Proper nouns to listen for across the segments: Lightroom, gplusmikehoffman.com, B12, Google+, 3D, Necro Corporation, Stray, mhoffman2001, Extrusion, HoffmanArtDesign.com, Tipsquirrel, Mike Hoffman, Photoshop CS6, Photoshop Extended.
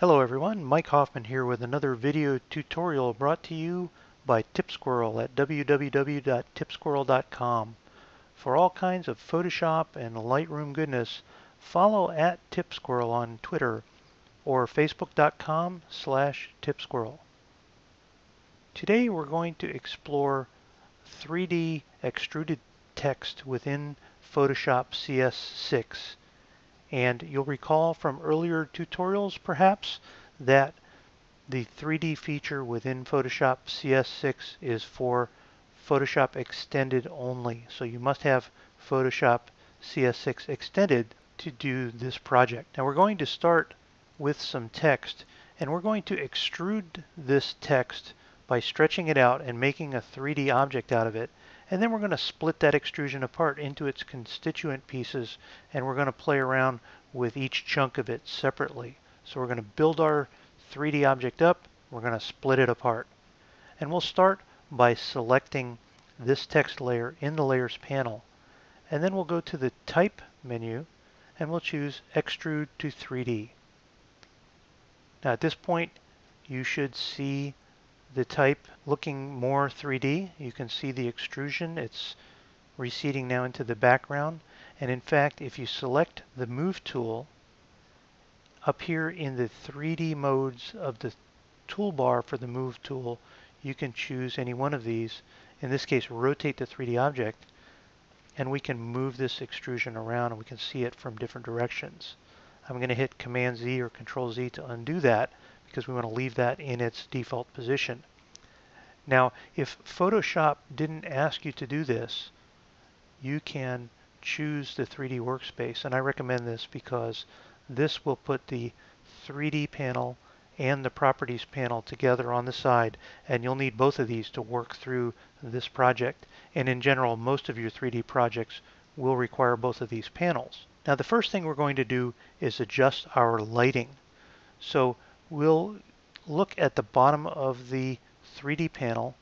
Hello everyone, Mike Hoffman here with another video tutorial brought to you by Tipsquirrel at www.tipsquirrel.com. For all kinds of Photoshop and Lightroom goodness, follow at Tipsquirrel on Twitter or facebook.com/Tipsquirrel. Today we're going to explore 3D extruded text within Photoshop CS6. And you'll recall from earlier tutorials perhaps that the 3D feature within Photoshop CS6 is for Photoshop Extended only. So you must have Photoshop CS6 Extended to do this project. Now we're going to start with some text, and we're going to extrude this text by stretching it out and making a 3D object out of it. And then we're going to split that extrusion apart into its constituent pieces, and we're going to play around with each chunk of it separately. So we're going to build our 3D object up, we're going to split it apart. And we'll start by selecting this text layer in the Layers panel. And then we'll go to the Type menu, and we'll choose Extrude to 3D. Now at this point, you should see the type looking more 3D. You can see the extrusion. It's receding now into the background. And in fact, if you select the Move tool, up here in the 3D modes of the toolbar for the Move tool, you can choose any one of these. In this case, rotate the 3D object, and we can move this extrusion around, and we can see it from different directions. I'm going to hit Command Z or Control Z to undo that, because we want to leave that in its default position. Now, if Photoshop didn't ask you to do this, you can choose the 3D workspace, and I recommend this because this will put the 3D panel and the Properties panel together on the side, and you'll need both of these to work through this project. And in general, most of your 3D projects will require both of these panels. Now, the first thing we're going to do is adjust our lighting. So we'll look at the bottom of the 3D panel,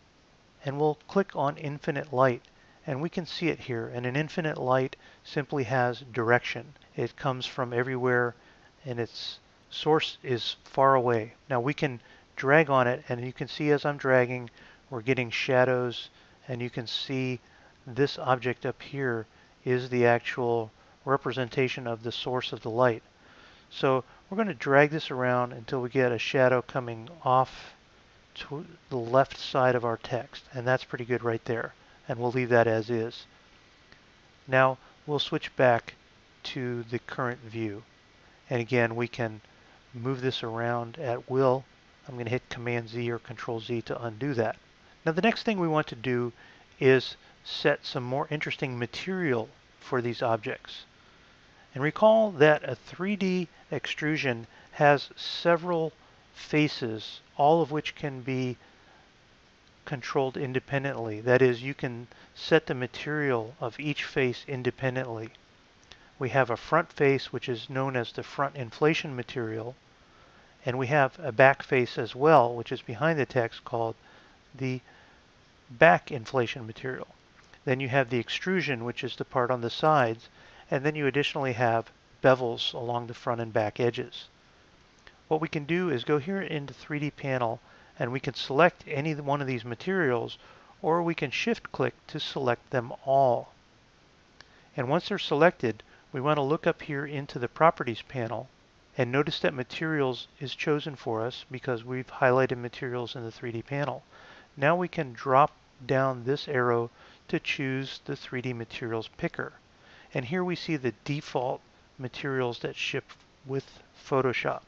and we'll click on Infinite Light, and we can see it here. And an infinite light simply has direction. It comes from everywhere, and its source is far away. Now we can drag on it, and you can see as I'm dragging, we're getting shadows, and you can see this object up here is the actual representation of the source of the light. So we're going to drag this around until we get a shadow coming off to the left side of our text, and that's pretty good right there, and we'll leave that as is. Now we'll switch back to the current view, and again we can move this around at will. I'm going to hit Command Z or Control Z to undo that. Now the next thing we want to do is set some more interesting material for these objects. And recall that a 3D extrusion has several faces, all of which can be controlled independently. That is, you can set the material of each face independently. We have a front face, which is known as the front inflation material, and we have a back face as well, which is behind the text, called the back inflation material. Then you have the extrusion, which is the part on the sides, and then you additionally have bevels along the front and back edges. What we can do is go here into 3D panel, and we can select any one of these materials, or we can shift click to select them all. And once they're selected, we want to look up here into the Properties panel, and notice that Materials is chosen for us because we've highlighted materials in the 3D panel. Now we can drop down this arrow to choose the 3D Materials picker. And here we see the default materials that ship with Photoshop.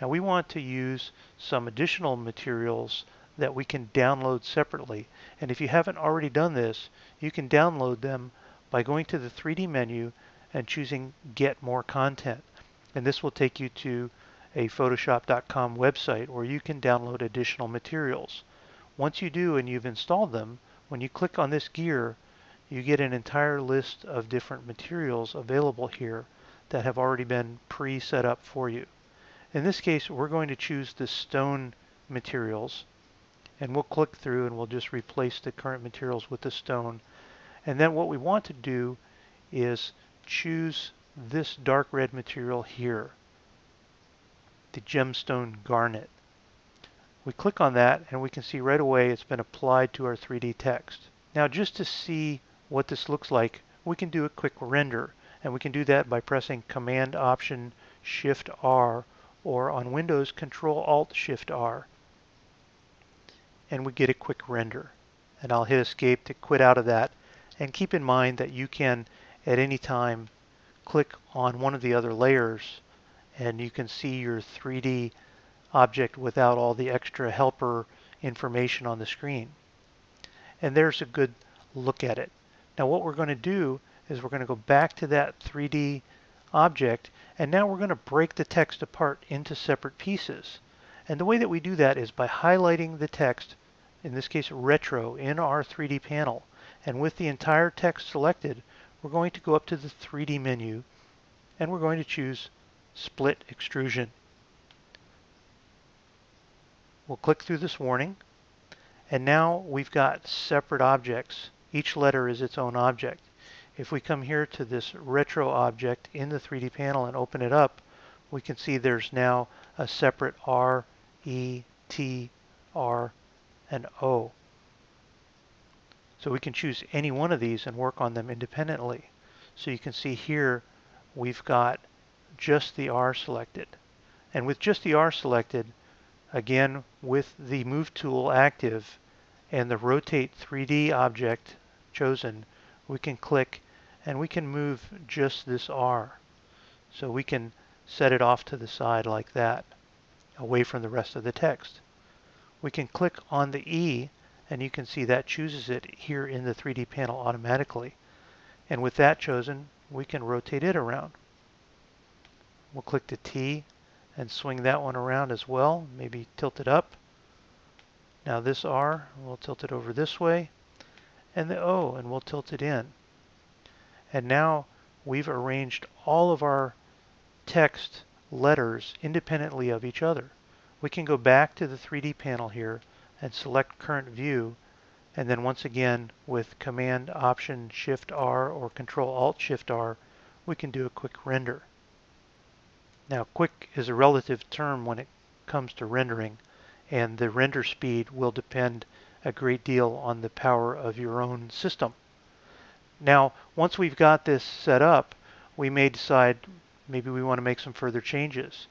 Now we want to use some additional materials that we can download separately. And if you haven't already done this, you can download them by going to the 3D menu and choosing Get More Content. And this will take you to a Photoshop.com website where you can download additional materials. Once you do and you've installed them, when you click on this gear, you get an entire list of different materials available here that have already been pre-set up for you. In this case, we're going to choose the stone materials, and we'll click through and we'll just replace the current materials with the stone. And then what we want to do is choose this dark red material here. the gemstone garnet. We click on that and we can see right away it's been applied to our 3D text. Now just to see what this looks like, we can do a quick render, and we can do that by pressing Command Option Shift R, or on Windows Control Alt Shift R, and we get a quick render. And I'll hit Escape to quit out of that, and keep in mind that you can at any time click on one of the other layers and you can see your 3D object without all the extra helper information on the screen. And there's a good look at it. Now what we're going to do is we're going to go back to that 3D object, and now we're going to break the text apart into separate pieces. And the way that we do that is by highlighting the text, in this case retro, in our 3D panel. And with the entire text selected, we're going to go up to the 3D menu and we're going to choose Split Extrusion. We'll click through this warning, and now we've got separate objects. Each letter is its own object. If we come here to this retro object in the 3D panel and open it up, we can see there's now a separate R, E, T, R, and O. So we can choose any one of these and work on them independently. So you can see here we've got just the R selected. And with just the R selected, again with the Move tool active and the Rotate 3D object chosen, we can click and we can move just this R. So we can set it off to the side like that, away from the rest of the text. We can click on the E, and you can see that chooses it here in the 3D panel automatically. And with that chosen, we can rotate it around. We'll click the T and swing that one around as well, maybe tilt it up. Now this R, we'll tilt it over this way, and the O, and we'll tilt it in. And now we've arranged all of our text letters independently of each other. We can go back to the 3D panel here and select Current View, and then once again with Command Option Shift R or Control Alt Shift R, we can do a quick render. Now, quick is a relative term when it comes to rendering, and the render speed will depend a great deal on the power of your own system. Now, once we've got this set up, we may decide maybe we want to make some further changes.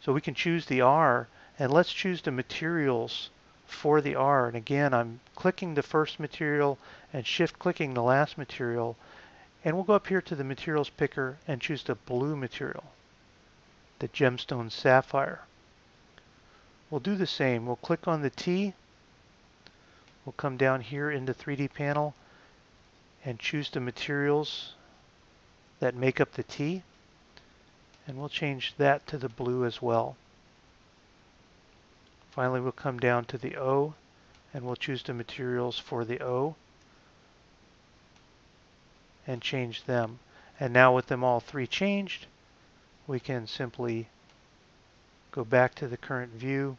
So we can choose the R, and let's choose the materials for the R. And again, I'm clicking the first material and shift clicking the last material, and we'll go up here to the materials picker and choose the blue material, the gemstone sapphire. We'll do the same. We'll click on the T. We'll come down here into 3D panel and choose the materials that make up the T. And we'll change that to the blue as well. Finally, we'll come down to the O and we'll choose the materials for the O and change them. And now with them all three changed, we can simply go back to the current view,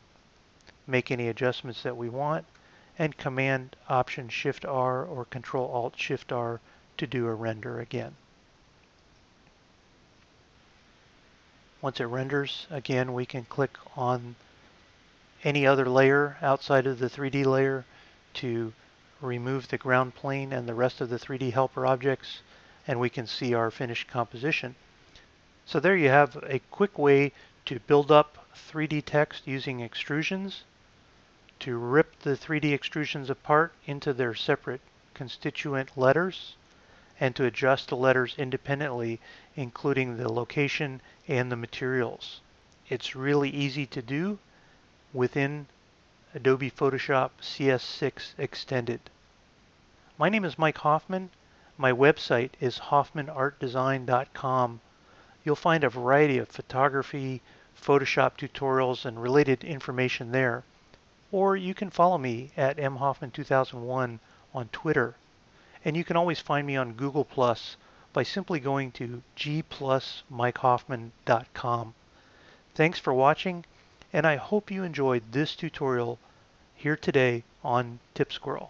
make any adjustments that we want, and Command Option Shift R or Control Alt Shift R to do a render again. Once it renders, again, we can click on any other layer outside of the 3D layer to remove the ground plane and the rest of the 3D helper objects, and we can see our finished composition. So there you have a quick way to build up 3D text using extrusions, to rip the 3D extrusions apart into their separate constituent letters, and to adjust the letters independently, including the location and the materials. It's really easy to do within Adobe Photoshop CS6 Extended. My name is Mike Hoffman. My website is HoffmanArtDesign.com. You'll find a variety of photography, Photoshop tutorials, and related information there. Or you can follow me at mhoffman2001 on Twitter. And you can always find me on Google+ by simply going to gplusmikehoffman.com. Thanks for watching, and I hope you enjoyed this tutorial here today on Tipsquirrel.